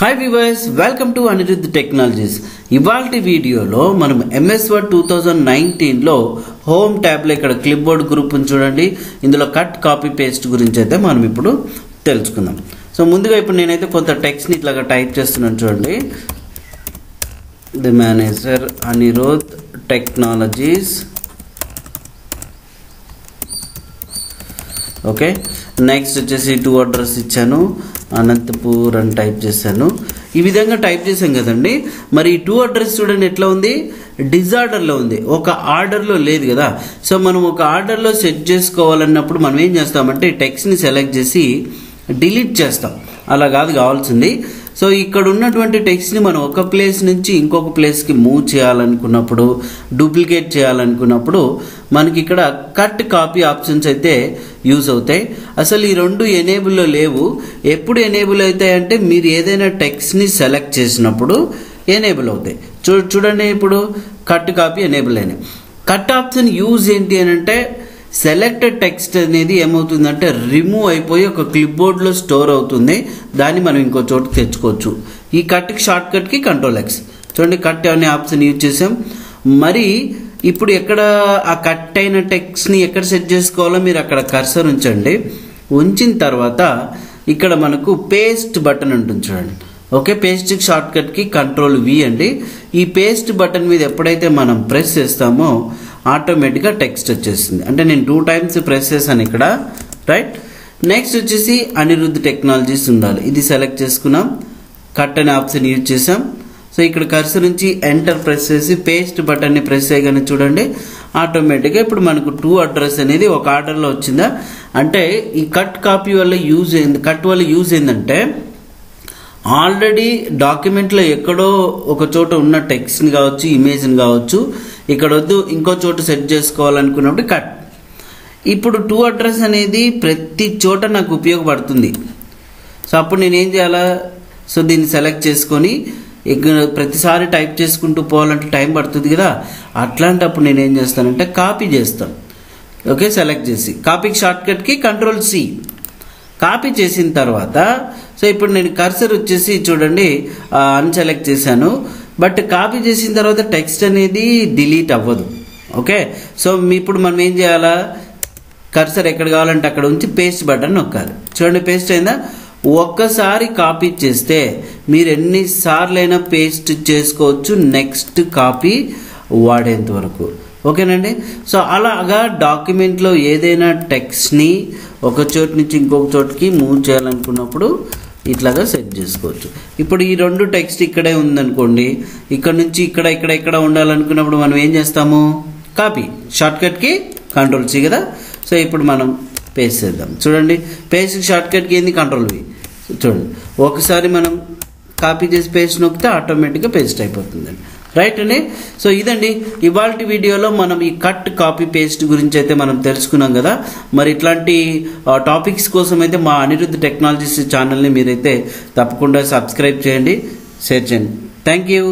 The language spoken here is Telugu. High viewers welcome to Anirudh technologies इवाल्टी वीडियो लो मनम MS Word 2019 लो होम टैब लो इक्कड क्लिपबोर्ड ग्रूप नि चूडंडी इंदुलो कट कापी पेस्ट गुरिंचि अयिते मनम इप्पुडु तेलुसुकुंदाम। सो मुंदुगा इप्पुडु नेनैते कोंत टेक्स्ट नि इलागा टाइप चेस्तुन्नानु चूडंडी the manager Anirudh technologies okay next वच्चेसी टू अड्रेस इच्चानु अनंतपूर అని టైప్ చేశాను। ఈ విధంగా టైప్ చేసాం కదండి। మరి టూ అడ్రస్ చూడండి ఎట్లా ఉంది, డిజార్డర్ లో ఉంది, ఒక ఆర్డర్ లో లేదు కదా। సో మనం ఒక ఆర్డర్ లో సెట్ చేసుకోవాలన్నప్పుడు మనం ఏం చేస్తామంటే టెక్స్ట్ ని సెలెక్ట్ చేసి డిలీట్ చేస్తాం, అలా కాదు కావాల్సింది। సో ఇక్కడ ఉన్నటువంటి టెక్స్ట్ ని మనం ఒక ప్లేస్ నుంచి ఇంకొక ప్లేస్ కి మూవ్ చేయాలనుకున్నప్పుడు, డూప్లికేట్ చేయాలనుకున్నప్పుడు మనకి ఇక్కడ కట్ కాపీ ఆప్షన్స్ అయితే యూజ్ అవుతాయి। అసలు ఈ రెండు ఎనేబుల్ లో లేవు। ఎప్పుడు ఎనేబుల్ అవుతాయి అంటే మీరు ఏదైనా టెక్స్ట్ ని సెలెక్ట్ చేసినప్పుడు ఎనేబుల్ అవుతాయి। చూడండి ఇప్పుడు కట్ కాపీ ఎనేబుల్ అయినాయి। కట్ ఆప్షన్ యూజ్ ఏంటి అని అంటే సెలెక్టెడ్ టెక్స్ట్ అనేది ఏమవుతుందంటే రిమూవ్ అయిపోయి ఒక క్లిప్ బోర్డ్ లో స్టోర్ అవుతుంది, దాన్ని మనం ఇంకో చోటుకి తెచ్చుకోవచ్చు। ఈ కట్ షార్ట్ కట్ కి Ctrl X, చూడండి కట్ అనే ఆప్షన్ యూజ్ చేసాం। మరి ఇప్పుడు ఎక్కడ ఆ కట్ అయిన టెక్స్ట్ ని ఎక్కడ సెట్ చేసుకోవాలో మీరు అక్కడ కర్సర్ ఉంచండి, ఉంచిన తర్వాత ఇక్కడ మనకు పేస్ట్ బటన్ ఉంటుంది చూడండి। ఓకే పేస్ట్ షార్ట్ కట్ కి Ctrl V అండి। ఈ పేస్ట్ బటన్ మీద ఎప్పుడైతే మనం ప్రెస్ చేస్తామో ఆటోమేటిక్ గా టెక్స్ట్ వచ్చేసింది। అంటే నేను 2 టైమ్స్ ప్రెస్ చేశాను ఇక్కడ, రైట్। నెక్స్ట్ వచ్చేసి అనిరుద్ధ టెక్నాలజీస్ ఉండాలి, ఇది సెలెక్ట్ చేసుకున్నాం, కట్ అనే ఆప్షన్ యూజ్ చేసాం। సో ఇక్కడ కర్సర్ నుంచి ఎంటర్ ప్రెస్ చేసి పేస్ట్ బటన్ ని ప్రెస్ చేయగానే చూడండి ఆటోమేటిక్ గా ఇప్పుడు మనకు టూ అడ్రస్ అనేది ఒక ఆర్డర్ లో వచ్చిందా। అంటే ఈ కట్ కాపీ వల్ల యూజ్ ఏంది, కట్ వల్ల యూజ్ ఏందంటే ఆల్రెడీ డాక్యుమెంట్ లో ఎక్కడో ఒక చోట ఉన్న టెక్స్ట్ ని కావచ్చు, ఇమేజ్ ని కావచ్చు, ఇక్కడ వద్దు ఇంకో చోట సెట్ చేసుకోవాలనుకున్నప్పుడు కట్। ఇప్పుడు టూ అడ్రస్ అనేది ప్రతి చోట నాకు ఉపయోగపడుతుంది। సో అప్పుడు నేనేం చేయాలా, సో దీన్ని సెలెక్ట్ చేసుకొని ప్రతిసారి టైప్ చేసుకుంటూ పోవాలంటే టైం పడుతుంది కదా, అట్లాంటప్పుడు నేనేం చేస్తానంటే కాపీ చేస్తాను। ఓకే సెలెక్ట్ చేసి కాపీకి షార్ట్ కట్ కి Ctrl C, కాపీ చేసిన తర్వాత సో ఇప్పుడు నేను కర్సర్ వచ్చేసి చూడండి అన్సెలెక్ట్ చేశాను, బట్ కాపీ చేసిన తర్వాత టెక్స్ట్ అనేది డిలీట్ అవ్వదు। ఓకే సో ఇప్పుడు మనం ఏం చేయాలా, కర్సర్ ఎక్కడ కావాలంటే అక్కడ ఉంచి పేస్ట్ బటన్ నొక్కాలి, చూడండి పేస్ట్ అయిందా। ఒక్కసారి కాపీ చేస్తే మీరు ఎన్నిసార్లైనా పేస్ట్ చేసుకోవచ్చు నెక్స్ట్ కాపీ వాడేంత వరకు, ఓకేనండి। సో అలాగా డాక్యుమెంట్లో ఏదైనా టెక్స్ట్ని ఒక చోటు నుంచి ఇంకొక చోటుకి మూవ్ చేయాలనుకున్నప్పుడు ఇట్లాగా సెట్ చేసుకోవచ్చు। ఇప్పుడు ఈ రెండు టెక్స్ట్ ఇక్కడే ఉందనుకోండి, ఇక్కడ నుంచి ఇక్కడ ఇక్కడ ఇక్కడ ఉండాలనుకున్నప్పుడు మనం ఏం చేస్తాము, కాపీ షార్ట్కట్కి Ctrl C కదా। సో ఇప్పుడు మనం పేస్ట్ చేద్దాం, చూడండి పేస్ట్ షార్ట్కట్కి ఏంది Ctrl V, చూడండి ఒకసారి మనం కాపీ చేసి పేస్ట్ నొక్కితే ఆటోమేటిక్గా పేస్ట్ అయిపోతుందండి, రైట్ అండి। సో ఇదండి ఇవాల్టి వీడియోలో మనం ఈ కట్ కాపీ పేస్ట్ గురించి అయితే మనం తెలుసుకున్నాం కదా। మరి ఇట్లాంటి టాపిక్స్ కోసం అయితే మా అనిరుద్ధ టెక్నాలజీస్ ఛానల్ని మీరైతే తప్పకుండా సబ్స్క్రైబ్ చేయండి, షేర్ చేయండి। Thank you.